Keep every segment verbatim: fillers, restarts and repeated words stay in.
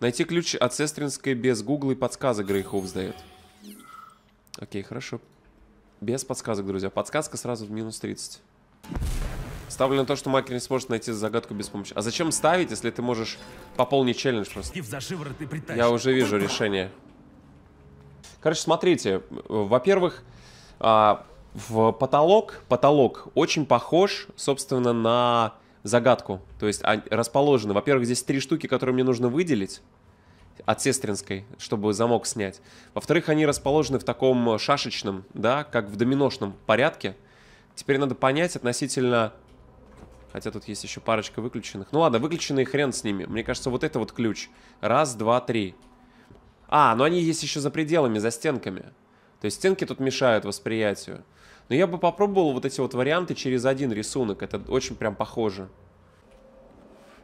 Найти ключ от Сестринской без гугла и подсказок, Грейхов сдает. Окей, хорошо. Без подсказок, друзья. Подсказка сразу в минус тридцать. Ставлю на то, что Майкер не сможет найти загадку без помощи. А зачем ставить, если ты можешь пополнить челлендж просто? Я уже вижу решение. Короче, смотрите. Во-первых, в потолок, потолок очень похож, собственно, на загадку. То есть расположены. Во-первых, здесь три штуки, которые мне нужно выделить от Сестринской, чтобы замок снять. Во-вторых, они расположены в таком шашечном, да, как в доминошном порядке. Теперь надо понять относительно... Хотя тут есть еще парочка выключенных. Ну ладно, выключенные хрен с ними. Мне кажется, вот это вот ключ. Раз, два, три. А, но они есть еще за пределами, за стенками. То есть стенки тут мешают восприятию. Но я бы попробовал вот эти вот варианты через один рисунок. Это очень прям похоже.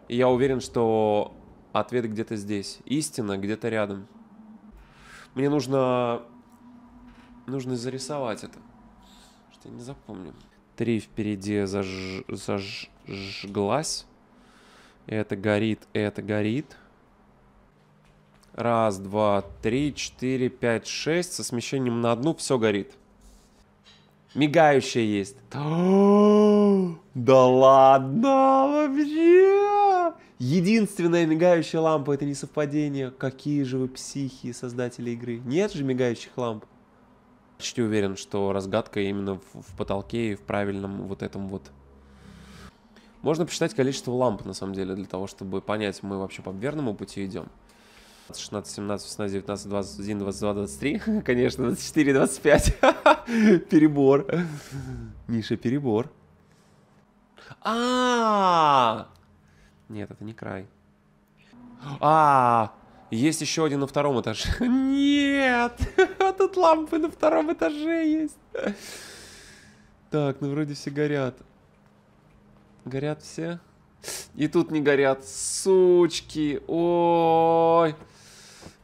И я уверен, что ответ где-то здесь. Истина где-то рядом. Мне нужно... Нужно зарисовать это. Что я не запомню. Три впереди заж... заж... зажглась. Это горит, это горит. Раз, два, три, четыре, пять, шесть. Со смещением на одну все горит. Мигающая есть. Да ладно вообще! Единственная мигающая лампа. Это не совпадение. Какие же вы психи, создатели игры. Нет же мигающих ламп. Почти уверен, что разгадка именно в, в потолке и в правильном вот этом вот. Можно посчитать количество ламп, на самом деле, для того, чтобы понять, мы вообще по верному пути идем. шестнадцать, семнадцать, восемнадцать, девятнадцать, двадцать, двадцать один, двадцать два, двадцать три. Конечно, двадцать четыре, двадцать пять. Перебор. Миша, перебор. А-а-а! Нет, это не край. А-а-а! Есть еще один на втором этаже. Нет! Тут лампы на втором этаже есть. Так, ну вроде все горят. Горят все. И тут не горят. Сучки. Ой.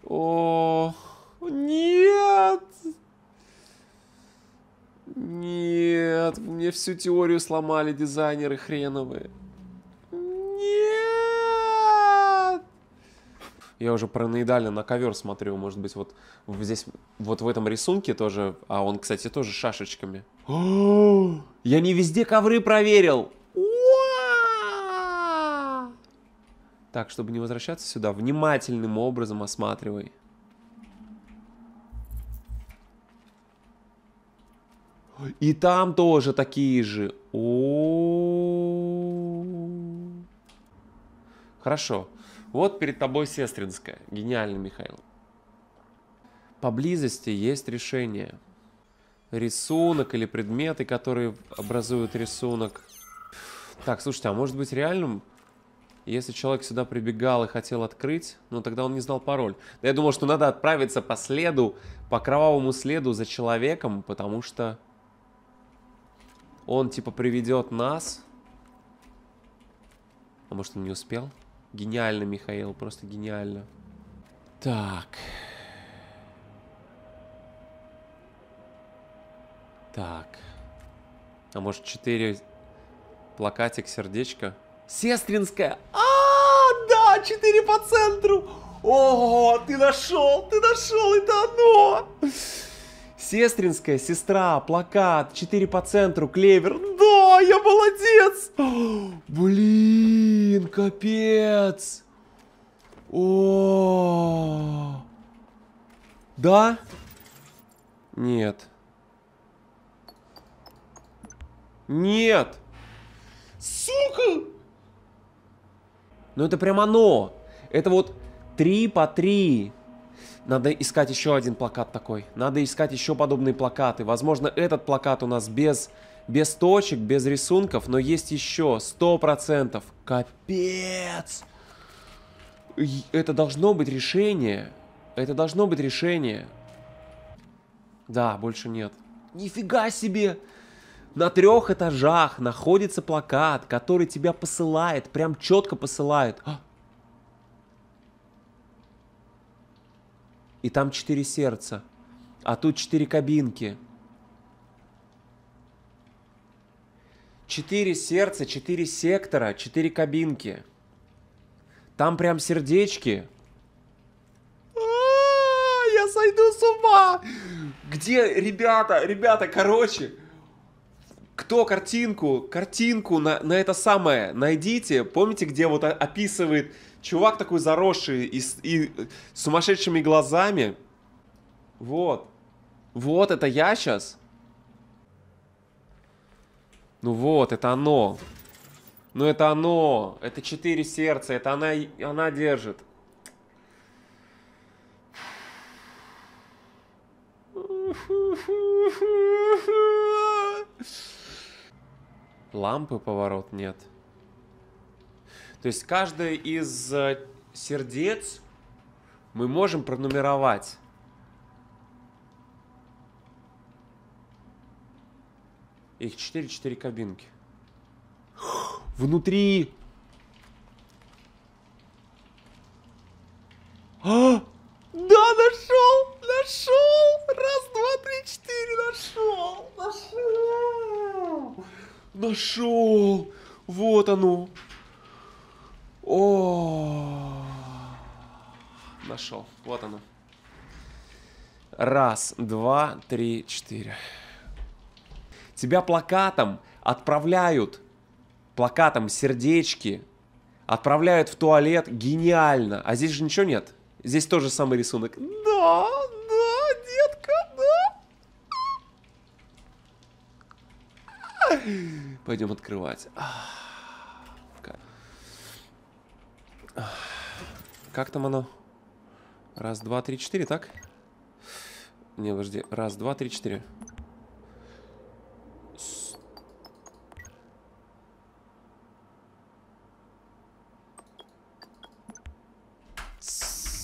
О. Нет. Нет. Мне всю теорию сломали дизайнеры хреновые. Я уже параноидально на ковер смотрю, может быть, вот здесь, вот в этом рисунке тоже, а он, кстати, тоже шашечками. О, я не везде ковры проверил! Так, чтобы не возвращаться сюда, внимательным образом осматривай. И там тоже такие же. О, хорошо. Вот перед тобой Сестринская. Гениально, Михаил. Поблизости есть решение. Рисунок или предметы, которые образуют рисунок. Так, слушайте, а может быть реальным, если человек сюда прибегал и хотел открыть, но тогда он не знал пароль. Я думал, что надо отправиться по следу, по кровавому следу за человеком, потому что он типа приведет нас. А может, он не успел? Гениально, Михаил, просто гениально. Так. Так. А может, четыре плакатик, сердечко? Сестринская! А-а-а, да, четыре по центру! О, ты нашел, ты нашел, это оно! Сестринская, сестра, плакат, четыре по центру, клевер. Да, я молодец! Блин, капец! О, да? Нет. Нет! Сука! Ну это прям оно! Это вот три по три. Надо искать еще один плакат такой. Надо искать еще подобные плакаты. Возможно, этот плакат у нас без, без точек, без рисунков, но есть еще сто процентов. Капец! Это должно быть решение. Это должно быть решение. Да, больше нет. Нифига себе! На трех этажах находится плакат, который тебя посылает. Прям четко посылает. И там четыре сердца. А тут четыре кабинки. четыре сердца, четыре сектора, четыре кабинки. Там прям сердечки. сойду с ума. Где, ребята, ребята, короче, кто картинку, картинку на, на это самое найдите, помните, где вот описывает чувак такой заросший и, и сумасшедшими глазами? Вот, вот это я сейчас. Ну вот, это оно. Ну это оно, это четыре сердца, это она, она держит. Лампы поворот нет. То есть каждое из сердец мы можем пронумеровать. Их четыре-четыре кабинки. Внутри. А! Да, нашел! Нашел! Раз, два, три, четыре, нашел! Нашел! Нашел! Вот оно! О! Нашел! Вот оно! Раз, два, три, четыре. Тебя плакатом отправляют, плакатом сердечки, отправляют в туалет. Гениально. А здесь же ничего нет. Здесь тоже самый рисунок. Да, да, детка, да. Пойдем открывать. Как там оно? Раз, два, три, четыре, так? Не, подожди. Раз, два, три, четыре.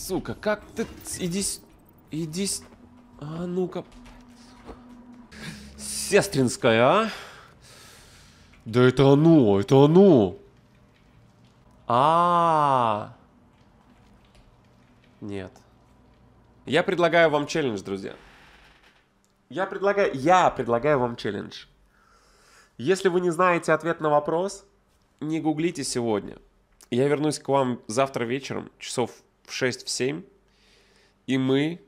Сука, как ты... Иди... Иди... А ну-ка... Сестринская, а? Да это оно, это оно! А-а-а! Нет. Я предлагаю вам челлендж, друзья. Я предлагаю... Я предлагаю вам челлендж. Если вы не знаете ответ на вопрос, не гуглите сегодня. Я вернусь к вам завтра вечером, часов... в шесть, в семь, и мы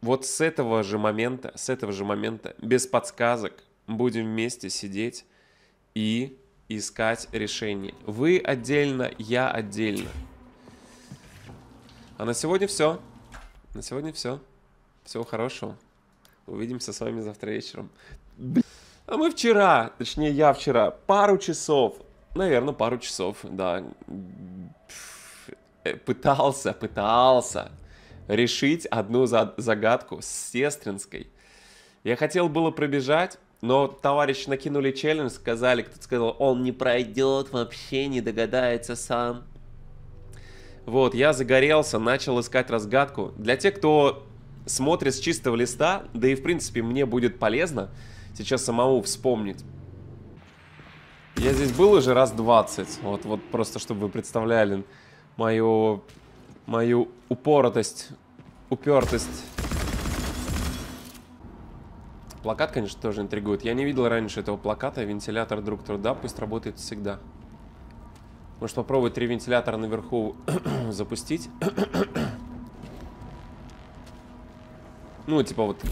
вот с этого же момента, с этого же момента, без подсказок, будем вместе сидеть и искать решение. Вы отдельно, я отдельно. А на сегодня все. На сегодня все. Всего хорошего. Увидимся с вами завтра вечером. А мы вчера, точнее я вчера, пару часов, наверное, пару часов, да, пытался, пытался решить одну загадку с Сестринской. Я хотел было пробежать, но товарищи накинули челлендж, сказали, кто-то сказал, он не пройдет, вообще не догадается сам. Вот, я загорелся, начал искать разгадку. Для тех, кто смотрит с чистого листа, да и в принципе мне будет полезно сейчас самому вспомнить. Я здесь был уже раз двадцать, вот, вот просто чтобы вы представляли мою, мою упоротость, упертость. Плакат, конечно, тоже интригует. Я не видел раньше этого плаката. Вентилятор друг труда пусть работает всегда. Может попробовать три вентилятора наверху запустить? Ну, типа вот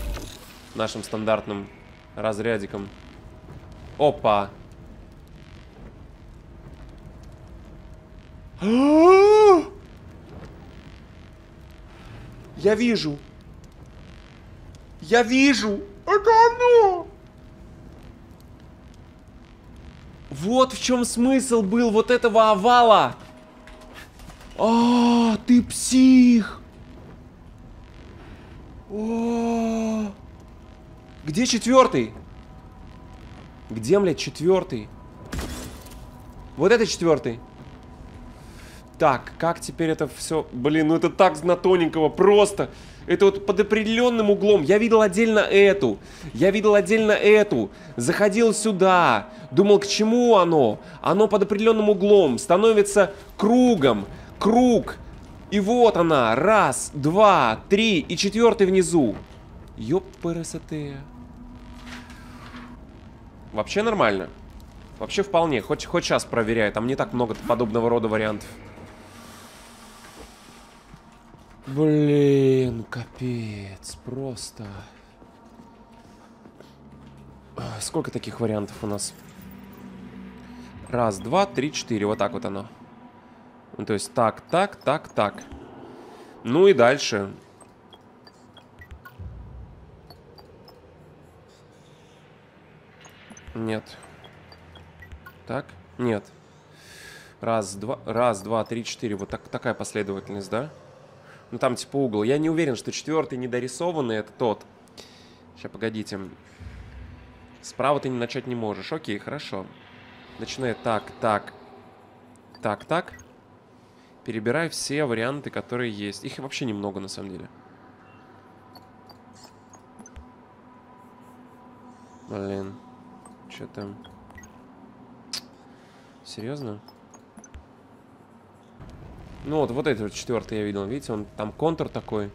нашим стандартным разрядиком. Опа! Я вижу. Я вижу. Это оно. Вот в чем смысл был вот этого овала. А, ты псих. О, где четвертый? Где, блядь, четвертый? Вот это четвертый. Так, как теперь это все... Блин, ну это так на тоненького, просто. Это вот под определенным углом. Я видел отдельно эту. Я видел отдельно эту. Заходил сюда. Думал, к чему оно? Оно под определенным углом. Становится кругом. Круг. И вот она. Раз, два, три. И четвертый внизу. Ёппересоте. Вообще нормально. Вообще вполне. Хоть, хоть сейчас проверяю. Там не так много подобного рода вариантов. Блин, капец, просто. Сколько таких вариантов у нас? Раз, два, три, четыре. Вот так вот оно. Ну, то есть так, так, так, так. Ну и дальше. Нет. Так, нет. Раз, два, раз, два, три, четыре. Вот так, такая последовательность, да? Ну там типа угол. Я не уверен, что четвертый недорисованный это тот. Сейчас, погодите. Справа ты не начать не можешь. Окей, хорошо. Начинаю так, так, так, так. Перебираю все варианты, которые есть. Их вообще немного, на самом деле. Блин. Что там? Серьезно? Ну вот, вот этот четвертый я видел. Видите, он там контур такой.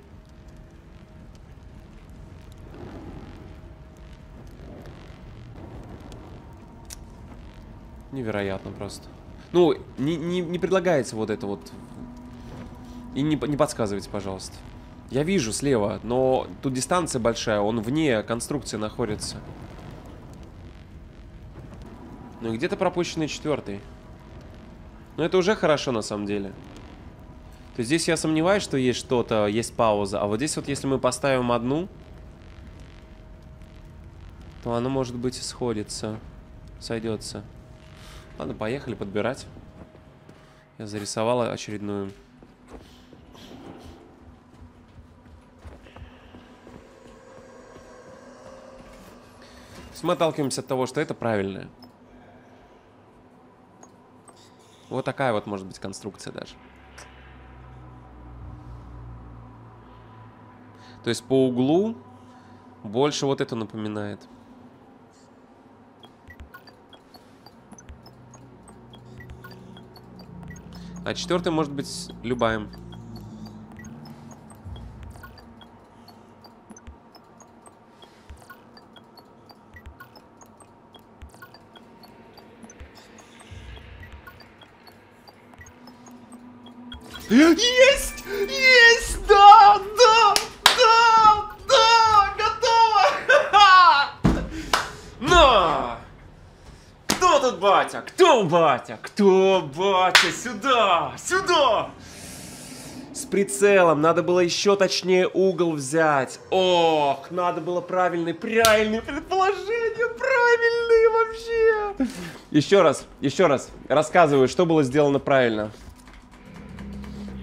Невероятно просто. Ну, не, не, не предлагается вот это вот. И не, не подсказывайте, пожалуйста. Я вижу слева, но тут дистанция большая. Он вне конструкции находится. Ну, где-то пропущенный четвертый. Но это уже хорошо, на самом деле. То есть здесь я сомневаюсь, что есть что-то, есть пауза. А вот здесь вот, если мы поставим одну, то оно, может быть, сходится. Сойдется. Ладно, поехали подбирать. Я зарисовала очередную. То есть мы отталкиваемся от того, что это правильное. Вот такая вот может быть конструкция даже. То есть по углу больше вот это напоминает. А четвертый может быть любая. Есть! Есть! Да! Да! Да! Да! Готово! На! Кто тут батя? Кто батя? Кто батя? Сюда! Сюда! С прицелом. Надо было еще точнее угол взять. Ох, надо было правильные, правильные предположения. Правильные вообще. Еще раз, еще раз. Рассказываю, что было сделано правильно.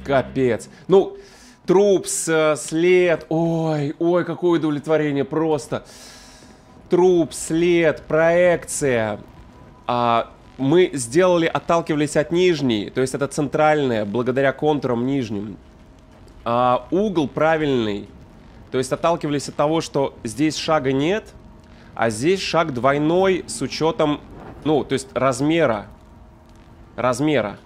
Капец. Ну, труп, след. Ой, ой, какое удовлетворение просто. Труп, след, проекция. А, мы сделали, отталкивались от нижней. То есть это центральная, благодаря контурам нижним. А, угол правильный. То есть отталкивались от того, что здесь шага нет. А здесь шаг двойной с учетом, ну, то есть размера. Размера.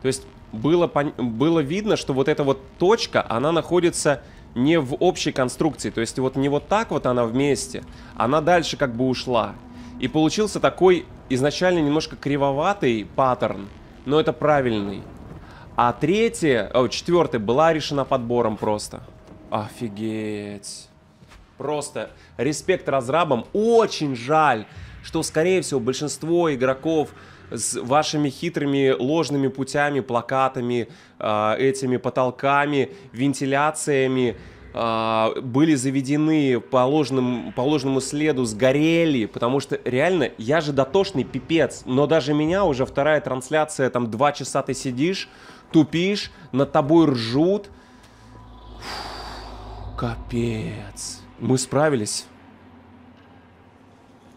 То есть... Было, было видно, что вот эта вот точка, она находится не в общей конструкции. То есть вот не вот так вот она вместе, она дальше как бы ушла. И получился такой изначально немножко кривоватый паттерн, но это правильный. А третья, о, четвертая была решена подбором просто. Офигеть. Просто респект разрабам. Очень жаль, что, скорее всего, большинство игроков... с вашими хитрыми ложными путями, плакатами, э, этими потолками, вентиляциями э, были заведены по ложным, по ложному следу, сгорели, потому что реально, я же дотошный пипец, но даже меня уже вторая трансляция, там два часа ты сидишь, тупишь, над тобой ржут. Фу, капец. Мы справились.